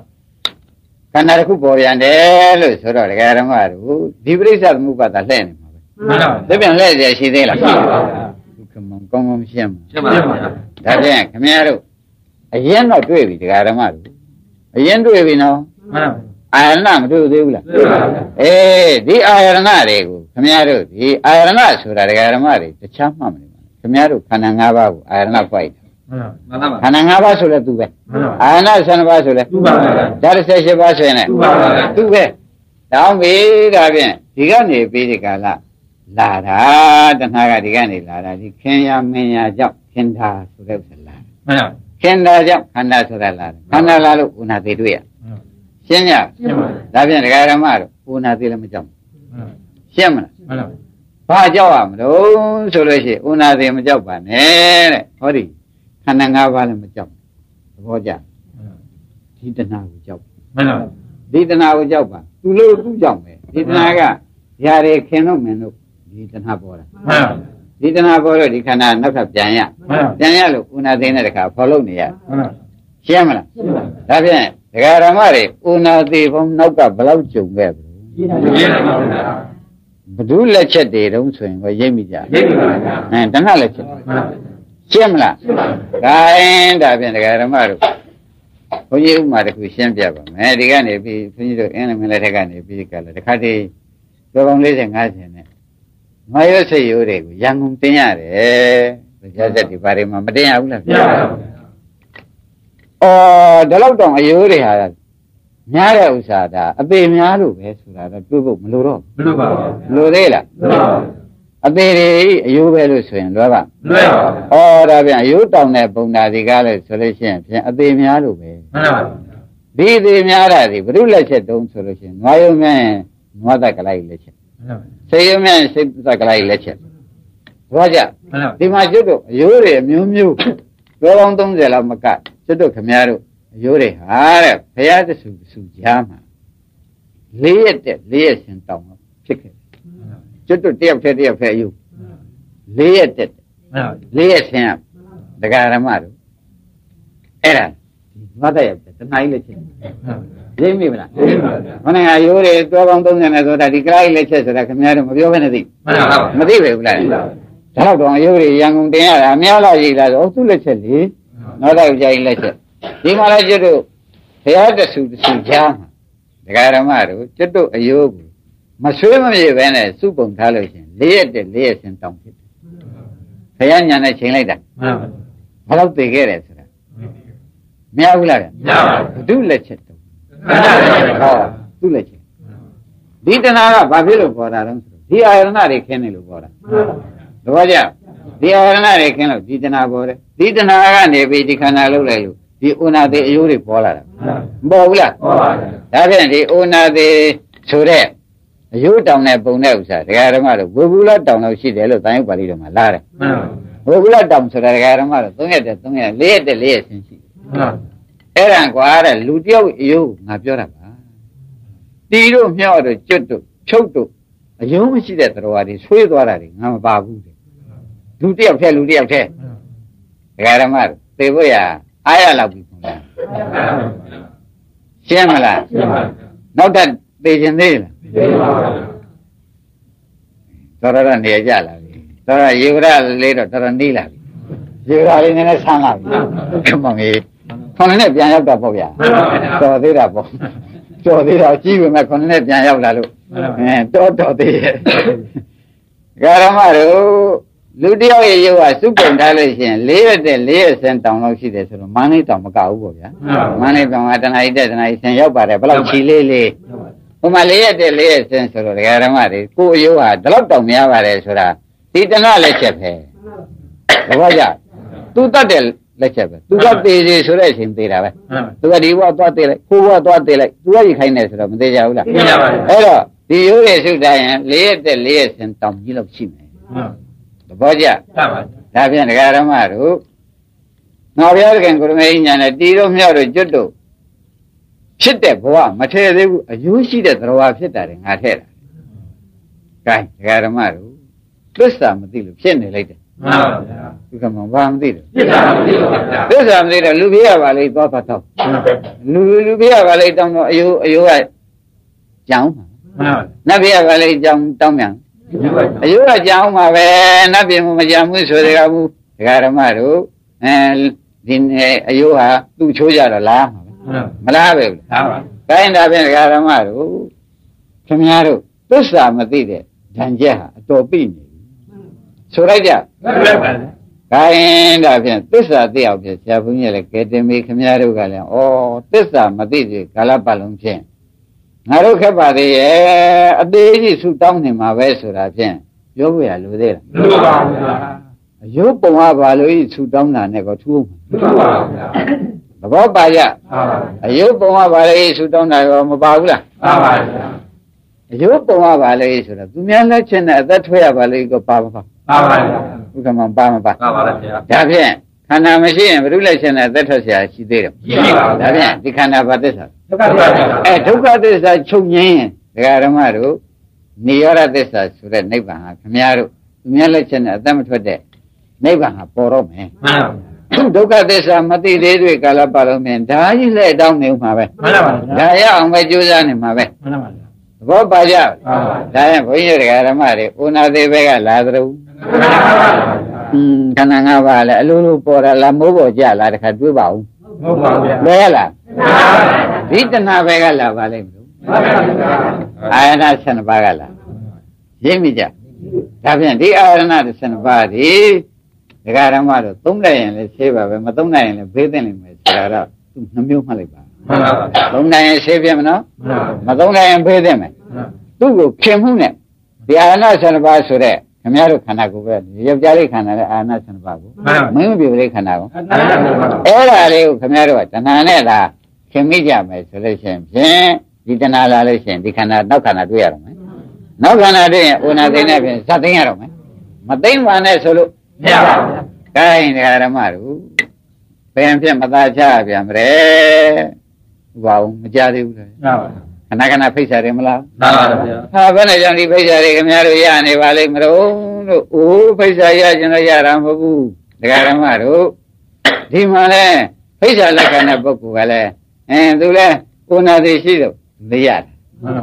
Cái này cũng bỏ ra để lối sửa rồi cái đó mà rồi đi bơi sao mua bát lên mà thế bên này thì chỉ thế là không mong xem đấy cái này rồi anh nói tôi biết cái đó mà rồi anh tôi biết nó anh làm tôi biết là đi ai là đấy cái này rồi đi ai là sửa rồi cái đó mà rồi chăm mà cái này rồi cái này ngã vào ai là phải khana ngã ba số là tu về, ai nói san ba số là, chả sẽ xe ba số này, tu về, đào về ra về, đi cái này về đi cái là đang hai cái này là đi khen nhà mình nhà dọc khen đa số là là, khen đa dọc khana số là, khana là luôn una tê đuôi, xem nhá, ra về cái làm mà una tê làm chậm, xem nào, ba cháu à, đâu số là gì, una tê làm chậm bạn, nè, thôi đi. Khả năng ngã vào là một chồng, vô chồng, đi đến nào cũng chồng, đi đến nào cũng chồng mà, tu lâu cũng chồng vậy, đi đến nào cả, giờ đây khen nó mình nó đi đến nào bỏ rồi, đi đến nào bỏ rồi đi khả năng nó sắp chán nhá luôn, una thế này cả, follow này, xem nào, đó vậy, cái đó mà đấy, una thì không nấu cả bao chung vậy, đủ là chết để đóng xuôi, vậy dễ bị chả, này đến nào là chết. Xem là cái đó bên cái đó mà rồi, hôm nay cũng mà được xem chưa vậy, mẹ đi cái này bị, hôm nay được anh mình lại thấy cái này bị cái này, cái gì, tôi không lấy tiền ngay thế này, mà yêu sẽ yêu đấy, giang không tin nhau đấy, giờ giờ đi vào mà mất nhau luôn, đó là trong yêu đấy hả, nhà đấy u sao đó, ở bên nhà luôn, hết rồi đó, cứ bụng lú rồi, lú đấy là. Abiri yêu về lối xuyên lối vào, ở đó bên yêu trong này bùng nổ gì cả rồi, solution, abiri nhà luôn về, đi đi nhà ra đi, bự lên chết đông solution, ngoài mình ngoài ta cái này lên chết, xây mình xây ta cái này lên chết, vậy chứ, đi mà chỗ đó yêu rồi miu, rồi ông đông giờ làm cái, chỗ đó không nhà rồi, yêu rồi, à rồi, bây giờ thì sụt giảm, liệt sinh tông, chết chút tiếp theo yêu liệt xem đại gia làm ăn, era, mà đây tận này lấy chứ, lấy mi bữa, hôm nay yêu rồi tôi bằng tôi này tôi đã đi cái lấy chứ rồi cái nhà rồi mà yêu bên này, mà đi về bữa này, chào tôi yêu rồi yang cũng thế à, mẹ là gì là ông tu lấy chứ đi, nó là cái lấy chứ, đi mà lấy chứ rồi, thế hết là sụt giảm, đại gia làm ăn, chút tôi yêu mà suy mà như vậy này, suy bùng tháo lên, liệt sinh tông chết, thấy anh nhà này chuyện này đã, họ đâu tự kể đấy sao? Mẹ u là, đủ là chết đâu, đủ là chết, đi đến nào là ba phiếu bỏ ra rồi, đi ai ra này khen này bỏ ra, đúng vậy chứ? Đi ai ra này khen là đi đến nào bỏ ra, đi đến nào ra này bị đi khán nào lâu rồi, đi u nào thì u đi bỏ ra, bỏ u là, đó cái này đi u nào thì sửa đấy. Yêu trong này bùng nổ ra, cái đó mà rồi, bố bố lát trong này chỉ để lo tay ông bà đi đâu mà la đấy, bố bố lát trong sờ ra cái đó mà rồi, tôi nghe liệt sinh chi, cái rằng quá rồi, lú tiêu yêu ngáp cho ra, đi đâu nhau rồi chết rồi chốc rồi giống như thế rồi đi xuôi qua rồi ngắm ba gu rồi lũ tiệm thế cái đó mà thế bây giờ ai là bùn xem là nó thật bây giờ này đó là nề ra là đó là yêu ra lấy đó là đi là yêu ra nên là sang là không bằng gì con này bây giờ đâu bao giờ cho thế là bao cho thế là chỉ mà con này bây giờ là luôn cho thế cái đó mà rồi lũ điêu ấy yêu à suốt ngày thay đổi chuyện lấy sen tòng nó chỉ để cho nó mang đi tòng mà cào bồi á mang đi tòng mà trên này sen yêu bà đấy bà làm chi lê hôm nay lấy sen cho rồi cái đó mà đấy cô yêu à đó là tòng nhà bà đấy rồi tí tên nó lấy chép hè đúng không vậy tu ta để lấy chép tu ta để gì rồi đấy xem thế nào vậy tu ta đi vào tu ta lại cô vào tu ta lại tu ta gì khai này rồi mình thấy giàu là thế rồi đi yêu đấy suốt ngày lấy sen tòng gì làm chi này bây giờ đã biết là cái đó mà rồi nói về cái người này nhà này đi đâu nhà rồi chết đâu chết đấy bố mà thế đấy yếu xí đấy rồi chết đấy ngã thế rồi cái đó mà rồi rất là mất đi luôn chết này lấy đấy cái mà vang đi rồi rất là mất đi rồi lúc bây giờ vào lấy bao phát thầu lúc bây giờ vào lấy trong nó yếu vậy cháu mà nó bây giờ vào lấy trong trong miệng yêu là giàu mà về nó bị một giàu mới sửa được ông cái đó mà rồi tin yêu à tu chúa giờ là làm mà làm được cái này bên cái đó mà rồi không nhớ được tất cả mà đi đấy thành ra tôi bị sửa ra cái đó bên tất cả điều bây giờ bây giờ là cái đấy mình không nhớ được cái này ô tất cả mà đi đấy cái là ba lông chim ngài đâu khép bà thì ở đây thì sụt tông thì mà về sửa ra chứ bây giờ lưu đây là dốt bông hoa bà lưỡi sụt tông là này có thu không có bà dạ dốt bông hoa bà lưỡi sụt tông này có một bà cũng là dốt bông hoa bà lưỡi sụt tông tôi nhớ là trên này ta thuê bà lưỡi có bà dạ phiền khăn nào mà xin bà lưỡi trên này ta thuê sẽ chỉ đây rồi dạ phiền thì khăn nào bà tới sao chúng ta thế sao chung nhé, cái đó mà rồi, nhiều ra thế sao sửa này bằng hàng, nhà rồi, nhà lấy chân ở đâu mà thôi đấy, này bằng hàng poro mẹ, chúng ta thế sao mà đi để rồi cái là poro mẹ, đã như thế đâu nếu mà vậy, đã vậy ông ấy chưa ra nên mà vậy, có bao giờ, đã vậy như cái đó mà rồi, ông ấy về cái là rồi, cái nào nghe vào là lulu pora là mua bao giờ là khách du bảo, đấy là đi trên nào về cái là vào đây ai nói xem vào cái là gì bây giờ các bạn đi ai nói xem vào đi cái đó mà rồi tụm đây là xe vào mà tụm đây là về đây mà cái đó tụm năm mươi mà lại vào tụm đây xe về mà nó mà tụm đây về đây mà tụm cũng kiếm không nè đi ai nói xem vào rồi đấy không ai đâu khán nào cũng vậy giờ giờ đi khán nào ai nói xem vào mấy người đi khán nào ở đây đều không ai đâu cho nên là khi mới già mới sửa lại xem xem đi trên nào là lại xem đi khana đuôi rồi mấy nấu khana đuôi ôn ăn thế này phải sao thế này rồi mấy mà tiếng mà này solo cái này là mà rồi bây giờ xem mà ta cha bây giờ về vào giờ đi rồi khana phải sao đấy mà là à bên này chẳng đi phải sao đấy cái nhà rồi nhà này vào đây mà rồi ô phải sao vậy cho nó giờ làm bố cái là mà rồi đi mà này phải sao là khana bố cái này tôi là cô nào thì xí đâu bây giờ đúng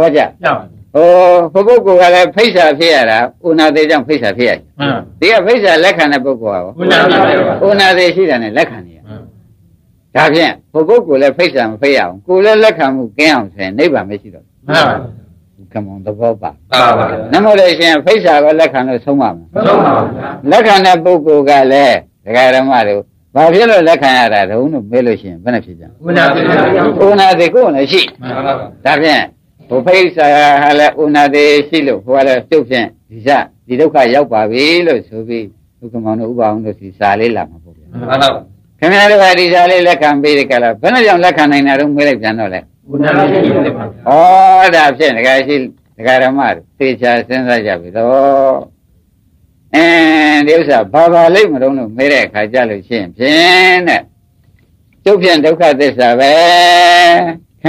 không ạ ô bố cô là phải sao phải là cô nào thì chẳng phải sao phải thì phải sao lấy khăn này bố cô nào thì xí là này lấy khăn này đặc biệt bố cô là phải sao phải à cô là lấy khăn một cái ông sẽ nấy bà mới xí được cảm ơn tôi bà năm mươi đấy xem phải sao lấy khăn là sống mà lấy khăn này bố cô là cái đó mà được bà biết rồi là khai ra đâu nó mê lối xin bên này chứ una de cô này chị ta biết bộ phim sao là una de chị luôn hoa là tiêu phiền thì ra đi đâu khai giáo bà biết rồi số vì lúc mà nó uống nó thì xa lấy làm cái này là đi ra lấy là cam bì cái là bên này làm là khai này nó mê lấy chân nó lại ô đáp xin cái gì cái là mà thì cha sinh ra giờ biết đó điều sao bà lấy mà đâu nó mấy đại khai ra lời chuyện phiền này, chú phiền đâu khai thế sao vậy? Amen.